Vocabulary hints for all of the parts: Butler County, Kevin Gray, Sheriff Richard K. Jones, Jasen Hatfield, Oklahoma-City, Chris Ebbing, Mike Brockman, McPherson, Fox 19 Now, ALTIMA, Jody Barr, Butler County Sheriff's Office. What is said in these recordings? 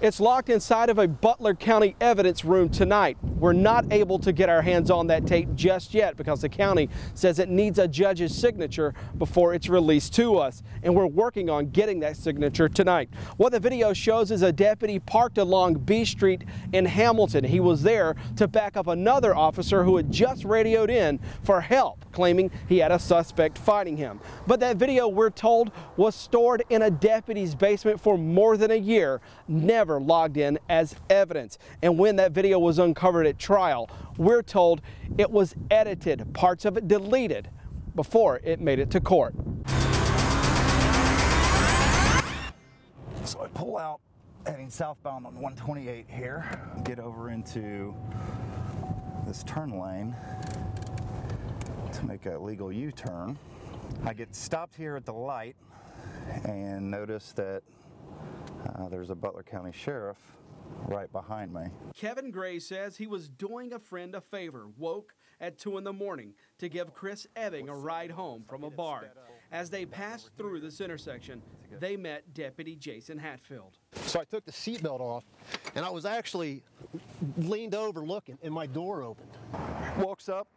It's locked inside of a Butler County evidence room tonight. We're not able to get our hands on that tape just yet because the county says it needs a judge's signature before it's released to us, and we're working on getting that signature tonight. What the video shows is a deputy parked along B Street in Hamilton. He was there to back up another officer who had just radioed in for help, claiming he had a suspect fighting him. But that video, we're told, was stored in a deputy's basement for more than a year, never logged in as evidence. And when that video was uncovered at trial, we're told it was edited, parts of it deleted, before it made it to court. So I pull out, heading southbound on 128 here, get over into this turn lane to make a legal U-turn. I get stopped here at the light and notice that there's a Butler County sheriff right behind me. Kevin Gray says he was doing a friend a favor, woke at 2 in the morning to give Chris Ebbing a ride home from a bar. As they passed through this intersection, they met Deputy Jasen Hatfield. So I took the seatbelt off and I was actually leaned over looking and my door opened. Walks up,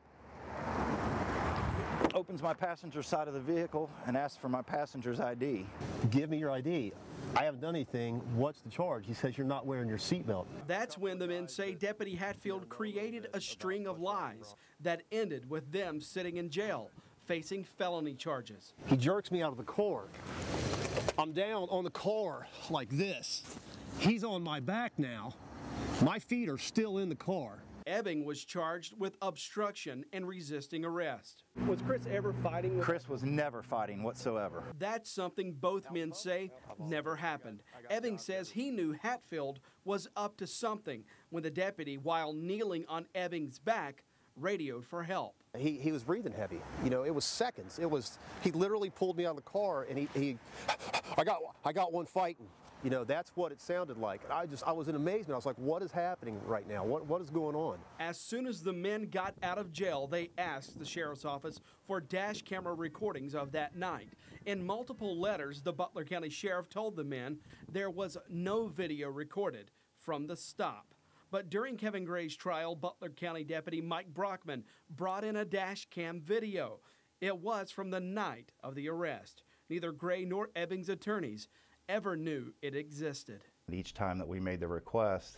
opens my passenger side of the vehicle and asks for my passenger's ID. Give me your ID. I haven't done anything. What's the charge? He says you're not wearing your seatbelt. That's when the men say Deputy Hatfield created a string of lies that ended with them sitting in jail, facing felony charges. He jerks me out of the car. I'm down on the car like this. He's on my back now. My feet are still in the car. Ebbing was charged with obstruction and resisting arrest. Was Chris ever fighting? Chris was never fighting whatsoever. That's something both men say never happened. Ebbing says he knew Hatfield was up to something when the deputy, while kneeling on Ebbing's back, radioed for help. He was breathing heavy. You know, it was seconds. It was, he literally pulled me out of the car and I got one fighting. You know, that's what it sounded like. I was in amazement. I was like, what is happening right now? What is going on? As soon as the men got out of jail, they asked the sheriff's office for dash camera recordings of that night. In multiple letters, the Butler County sheriff told the men there was no video recorded from the stop. But during Kevin Gray's trial, Butler County Deputy Mike Brockman brought in a dash cam video. It was from the night of the arrest. Neither Gray nor Ebbing's attorneys ever knew it existed. Each time that we made the request,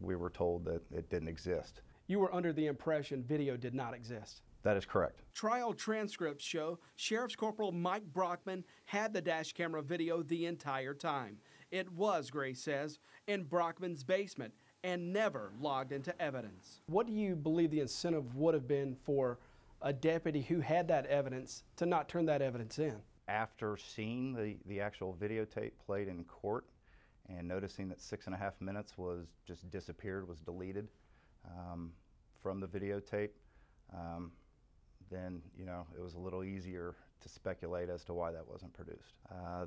we were told that it didn't exist. You were under the impression video did not exist? That is correct. Trial transcripts show Sheriff's Corporal Mike Brockman had the dash camera video the entire time. It was, Gray says, in Brockman's basement and never logged into evidence. What do you believe the incentive would have been for a deputy who had that evidence to not turn that evidence in? After seeing the actual videotape played in court and noticing that 6.5 minutes was just disappeared, was deleted from the videotape, then, you know, it was a little easier to speculate as to why that wasn't produced.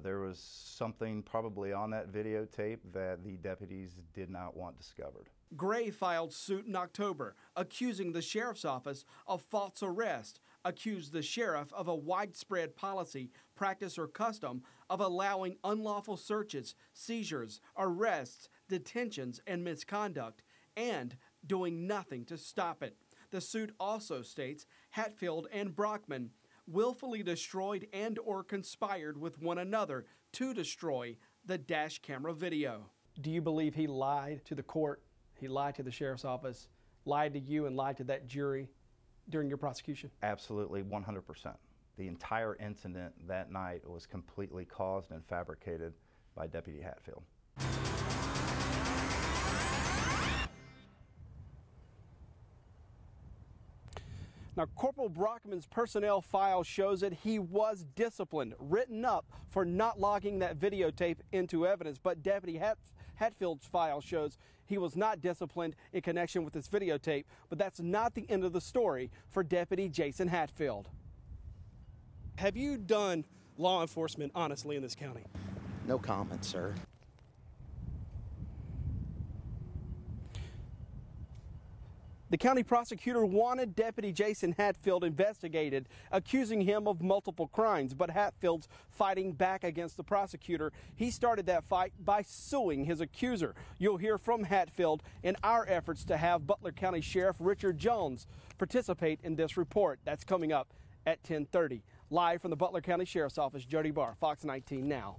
There was something probably on that videotape that the deputies did not want discovered. Gray filed suit in October, accusing the sheriff's office of false arrest, accused the sheriff of a widespread policy, practice, or custom of allowing unlawful searches, seizures, arrests, detentions, and misconduct, and doing nothing to stop it. The suit also states Hatfield and Brockman willfully destroyed and or conspired with one another to destroy the dash camera video. Do you believe he lied to the court? He lied to the sheriff's office, lied to you, and lied to that jury during your prosecution? Absolutely, 100%. The entire incident that night was completely caused and fabricated by Deputy Hatfield. Now, Corporal Brockman's personnel file shows that he was disciplined, written up for not logging that videotape into evidence, but Deputy Hatfield's file shows he was not disciplined in connection with this videotape, but that's not the end of the story for Deputy Jasen Hatfield. Have you done law enforcement honestly in this county? No comment, sir. The county prosecutor wanted Deputy Jasen Hatfield investigated, accusing him of multiple crimes, but Hatfield's fighting back against the prosecutor. He started that fight by suing his accuser. You'll hear from Hatfield in our efforts to have Butler County Sheriff Richard Jones participate in this report. That's coming up at 10:30. Live from the Butler County Sheriff's Office, Jody Barr, Fox 19 Now.